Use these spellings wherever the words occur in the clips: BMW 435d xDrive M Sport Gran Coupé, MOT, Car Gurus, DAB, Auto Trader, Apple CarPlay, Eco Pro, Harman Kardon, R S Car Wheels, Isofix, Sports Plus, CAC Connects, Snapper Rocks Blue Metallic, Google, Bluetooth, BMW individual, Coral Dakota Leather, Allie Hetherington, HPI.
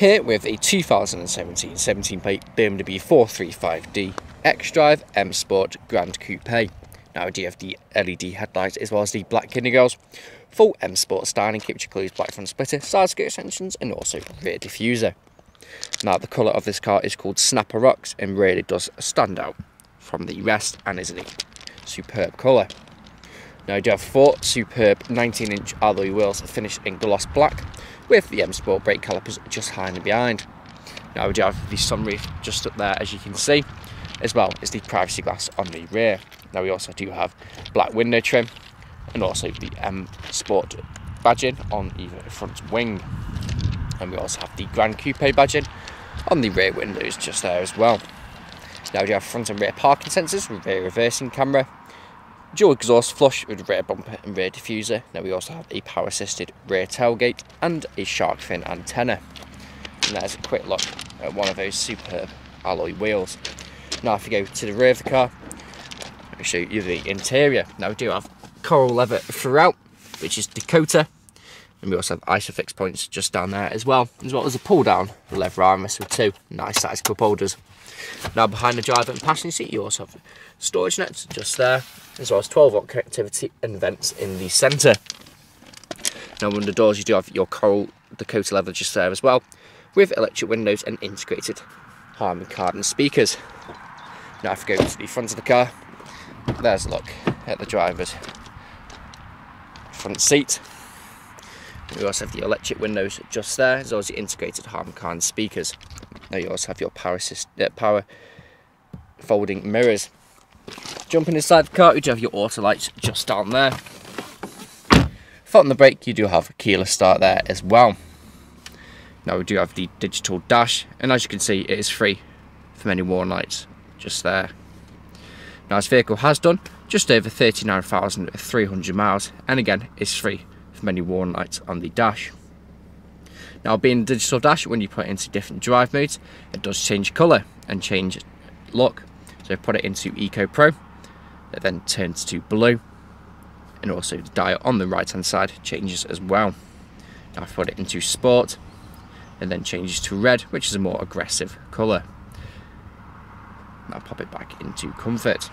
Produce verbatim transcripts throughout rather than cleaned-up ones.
Here with a two thousand seventeen seventeen plate B M W four three five d xDrive M Sport Gran Coupé. Now a D F D L E D headlight as well as the black kidney girls. Full M Sport styling, which includes black front splitter, side skirt extensions and also rear diffuser. Now the colour of this car is called Snapper Rocks and really does stand out from the rest and is a superb colour. Now you do have four superb nineteen inch alloy wheels finished in gloss black with the M Sport brake calipers just high and behind. Now we do have the sunroof just up there as you can see, as well as the privacy glass on the rear. Now we also do have black window trim and also the M Sport badging on either front wing. And we also have the Gran Coupé badging on the rear windows just there as well. Now we do have front and rear parking sensors with rear reversing camera, dual exhaust flush with rear bumper and rear diffuser. Now we also have a power assisted rear tailgate and a shark fin antenna. And there's a quick look at one of those superb alloy wheels. Now if you go to the rear of the car, let me show you the interior. Now we do have coral leather throughout, which is Dakota, and we also have Isofix points just down there as well, as well as a pull down leather armrest with two nice size cup holders. Now behind the driver and passenger seat you also have storage nets just there, as well as twelve volt connectivity and vents in the centre. Now under doors you do have your Coral Dakota Leather just there as well, with electric windows and integrated Harman Kardon speakers. Now if you go to the front of the car, there's a look at the driver's front seat. We also have the electric windows just there, as well as the integrated Harman Kardon speakers. Now you also have your power, assist, uh, power folding mirrors. Jumping inside the car, you do have your auto lights just down there. Foot on the brake, you do have a keyless start there as well. Now we do have the digital dash, and as you can see, it is free from any warning lights just there. Now this vehicle has done just over thirty-nine thousand three hundred miles, and again, it's free from any warning lights on the dash. Now being a digital dash, when you put it into different drive modes, it does change colour and change look. So put it into Eco Pro, it then turns to blue, and also the dial on the right hand side changes as well. Now put it into Sport, and then changes to red, which is a more aggressive colour. Now pop it back into Comfort.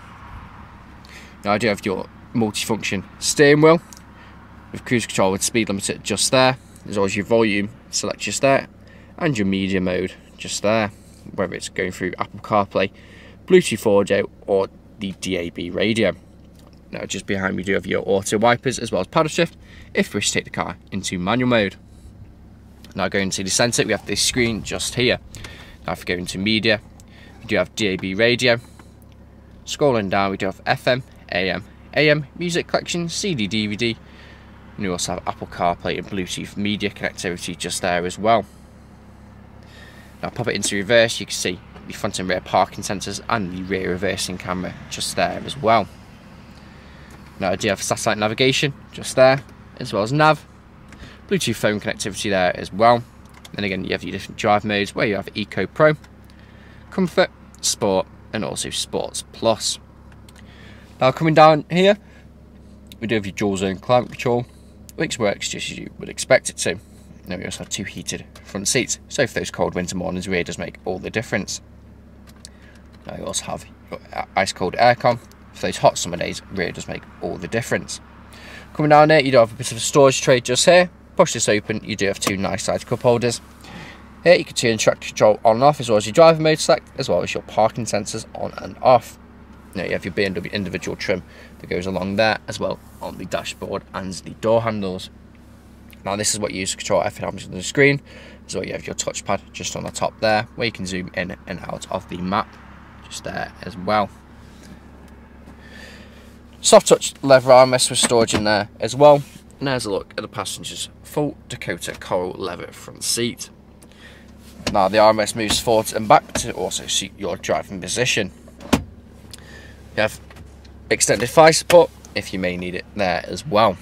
Now I do have your multifunction steering wheel with cruise control with speed limiter just there. There's always your volume select just there and your media mode just there, whether it's going through Apple CarPlay, Bluetooth audio or the D A B radio. Now just behind me you do have your auto wipers as well as paddle shift if we wish to take the car into manual mode. Now going to the centre we have this screen just here. Now if we go into media we do have D A B radio. Scrolling down we do have F M, A M, A M, music collection, C D, D V D. And we also have Apple CarPlay and Bluetooth media connectivity just there as well. Now pop it into reverse, you can see the front and rear parking sensors and the rear reversing camera just there as well. Now I do have satellite navigation just there, as well as nav, Bluetooth phone connectivity there as well. Then again you have your different drive modes where you have Eco Pro, Comfort, Sport and also Sports Plus. Now coming down here we do have your dual zone climate control, which works just as you would expect it to. Now we also have two heated front seats, so for those cold winter mornings rear does make all the difference. Now you also have your ice cold aircon, for those hot summer days rear does make all the difference. Coming down there you do have a bit of a storage tray just here. Push this open, you do have two nice side cup holders. Here you can turn track control on and off, as well as your driver mode select, as well as your parking sensors on and off. Now you have your B M W individual trim that goes along there as well on the dashboard and the door handles. Now this is what you use to control everything happens on the screen. So you have your touchpad just on the top there where you can zoom in and out of the map just there as well. Soft touch leather armrest with storage in there as well. And there's a look at the passenger's full Dakota coral leather front seat. Now the armrest moves forward and back to also suit your driving position. You have extended fire support if you may need it there as well.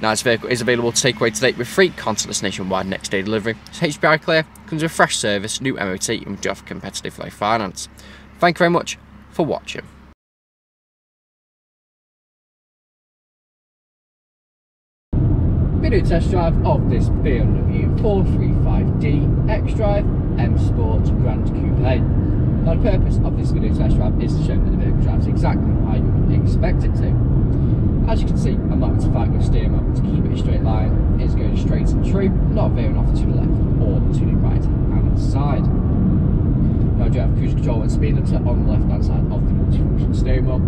Now this vehicle is available to take away today with free contactless nationwide next day delivery. It's H P I clear, comes with fresh service, new M O T and we do have competitive low finance. Thank you very much for watching. going to do a test drive of this B M W four three five d xDrive M Sport Gran Coupé. Now, the purpose of this video test drive is to show that the vehicle drives exactly how you would expect it to. As you can see, I'm not going to fight with steering wheel to keep it a straight line. It's going straight and true, not veering off to the left or to the right hand side. Now, I do have cruise control and speed limiter on the left hand side of the multifunction steering wheel.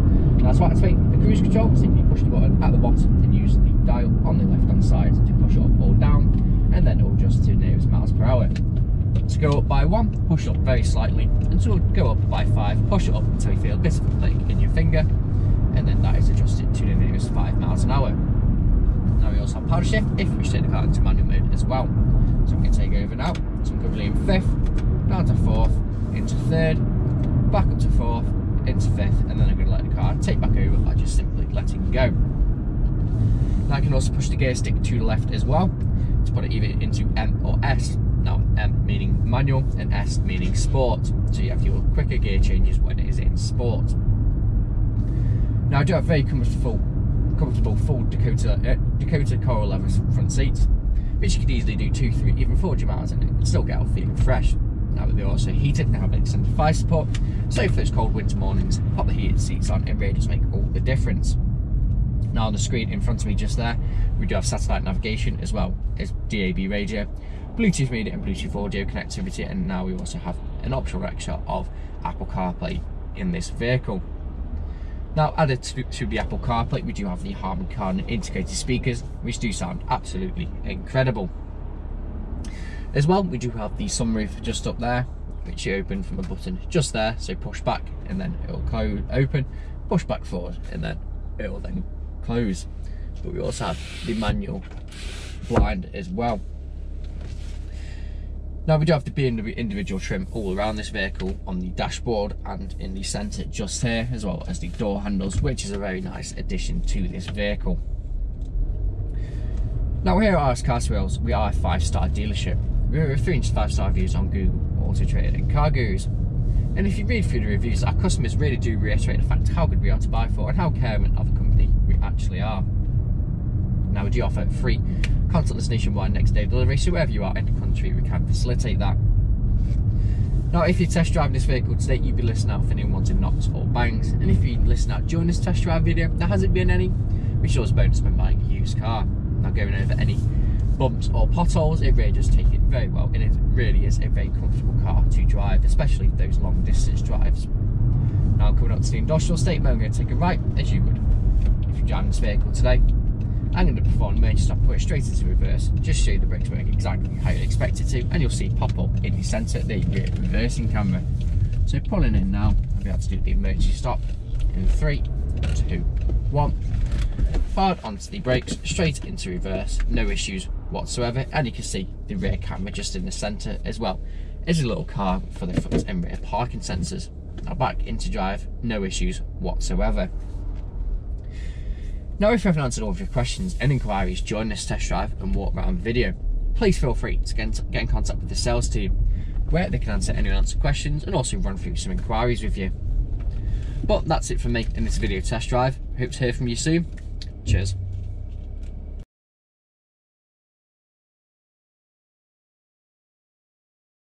Now, to activate the cruise control, simply push the button at the bottom and use the dial on the left hand side to push up or down, and then it will adjust to nearest miles per hour. To go up by one, push up very slightly, and to go up by five, push it up until you feel a bit of a click in your finger, and then that is adjusted to the nearest five miles an hour. Now, we also have paddle shift if you wish to take the car into manual mode as well. So we can take over now, so I'm currently in fifth, down to fourth, into third, back up to fourth, into fifth, and then I'm going to let the car take back over by just simply letting go. Now, I can also push the gear stick to the left as well to put it either into M or S. Now, M meaning manual and S meaning sport, so you have your quicker gear changes when it is in sport. Now, I do have very comfortable, comfortable full Dakota, uh, Dakota Coral Leather front seats, which you could easily do two, three, even four hundred miles in it and still get out feeling fresh. Now that they're also heated, now they have extended fire support, so for those cold winter mornings, pop the heated seats on, it really does make all the difference. Now, on the screen in front of me just there, we do have satellite navigation as well as D A B radio, Bluetooth media and Bluetooth audio connectivity, and now we also have an optional extra of Apple CarPlay in this vehicle. Now, added to, to the Apple CarPlay, we do have the Harman Kardon integrated speakers, which do sound absolutely incredible. As well, we do have the sunroof just up there, which you open from a button just there, so push back and then it'll close, open, push back forward and then it'll then close. But we also have the manual blind as well. Now, we do have the B M W individual trim all around this vehicle on the dashboard and in the centre just here, as well as the door handles, which is a very nice addition to this vehicle. Now, here at R S Car Wheels, we are a five-star dealership. We're three inch five-star reviews on Google, Auto Trader and Car Gurus. And if you read through the reviews, our customers really do reiterate the fact how good we are to buy for and how caring of a company we actually are. Now, we do offer free contactless nationwide next day delivery, so wherever you are in the country, we can facilitate that. Now, if you're test driving this vehicle today, you'll be listening out for anyone wanting knocks or bangs. And if you listen out during this test drive video, there hasn't been any, which is always a bonus when buying a used car. Now, going over any bumps or potholes, it really does take it very well, and it really is a very comfortable car to drive, especially those long distance drives. Now, coming up to the industrial estate, I'm going to take a right, as you would if you're driving this vehicle today. I'm going to perform an emergency stop, put it straight into reverse, just show you the brakes work exactly how you expect it to, and you'll see pop up in the centre the rear reversing camera. So pulling in now, I'll be able to do the emergency stop in three, two, one. Hard onto the brakes, straight into reverse, no issues whatsoever, and you can see the rear camera just in the centre as well. It's a little car for the front and rear parking sensors. Now, back into drive, no issues whatsoever. Now, if you haven't answered all of your questions and inquiries during this test drive and walk around video, please feel free to get in contact with the sales team, where they can answer any unanswered questions and also run through some inquiries with you. But that's it for me in this video test drive. Hope to hear from you soon. Cheers.